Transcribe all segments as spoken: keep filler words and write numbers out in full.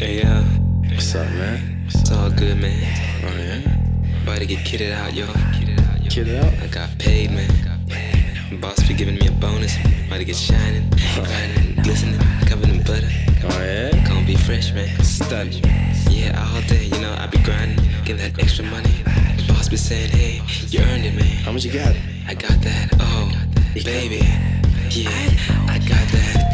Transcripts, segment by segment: Hey, yo. What's up, man? It's all good, man. Oh, yeah? About to get kitted out, yo. Kitted out? I got paid, man. Boss be giving me a bonus. About to get shining, grinding, glistening, covered in butter. Oh, yeah? Gonna be fresh, man. Stunning. Yeah, all day, you know, I be grinding, getting that extra money. Boss be saying, hey, you earned it, man. How much you got? I got that, oh, baby. Yeah, I got that.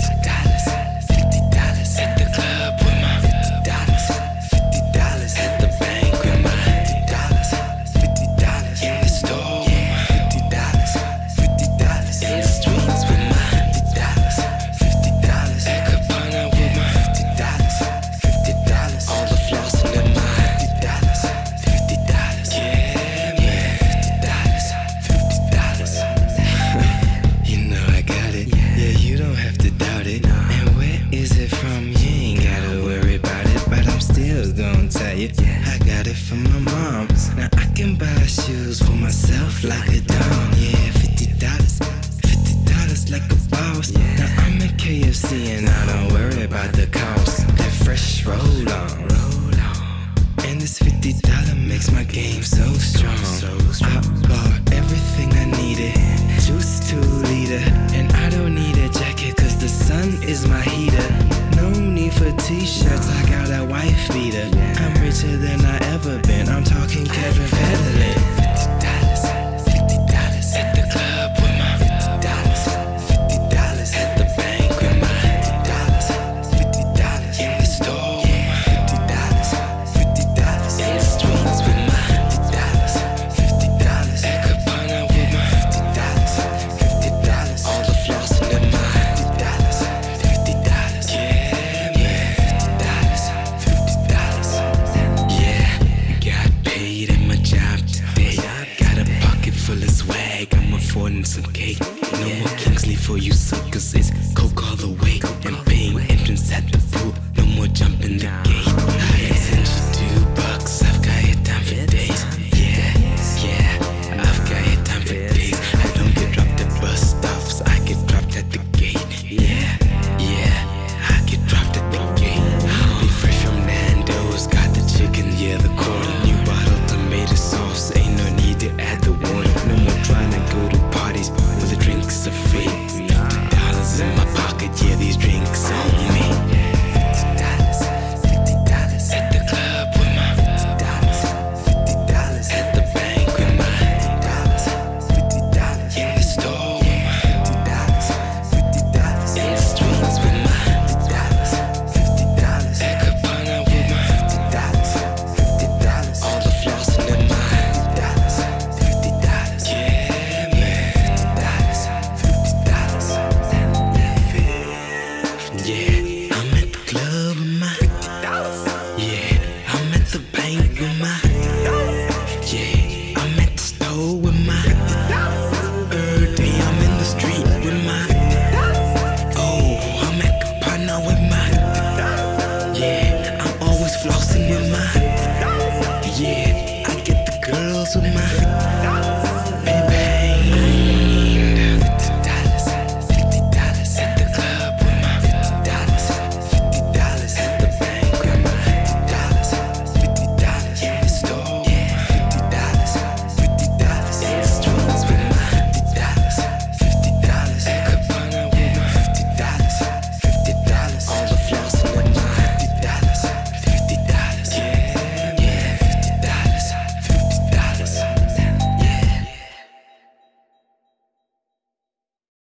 I got it from my mom. Now I can buy shoes for myself like a dime. Yeah, fifty dollars, fifty dollars like a boss. Now I'm at K F C and I don't worry about the cost. That fresh roll on, roll on, and this fifty dollar makes my game so strong. I bought everything I needed, juice two liter, and I don't need a jacket 'cause the sun is my heater. No need for t-shirts, I got a wife beater. I'm richer than I ever been, I'm talking Kevin Federline. fifty dollars, fifty dollars at the club with my fifty dollars, fifty dollars at the bank with my fifty dollars, fifty dollars in the store with my fifty dollars, fifty dollars in the streets with my fifty dollars, fifty dollars at Cabana with my fifty dollars, fifty dollars all the floss in the mind. Some cake, no more Kingsley for you suckers. It's coke all the way and paying entrance at the pool. No more jumping the gate. I can send you two bucks. I've got your time for days. Yeah, yeah, I've got your time for days. I don't get dropped at bus stops. I get dropped at the gate. Yeah, yeah, I get dropped at the gate. I'll be fresh from Nando's. Got the chicken, yeah, the quarter. New bottle tomato sauce. Ain't no need to add the water. No more trying to go to. With the drinks are free. Fifty dollars in my pocket, yeah, these drinks on me. fifty dollars, fifty dollars at the club with my fifty dollars, fifty dollars at the bank with my fifty dollars, fifty dollars in the store with my fifty dollars, fifty dollars in the streets with my fifty dollars, fifty dollars at Cabana with my fifty dollars, fifty dollars all the floss in the mind. Yeah, I get the girls with my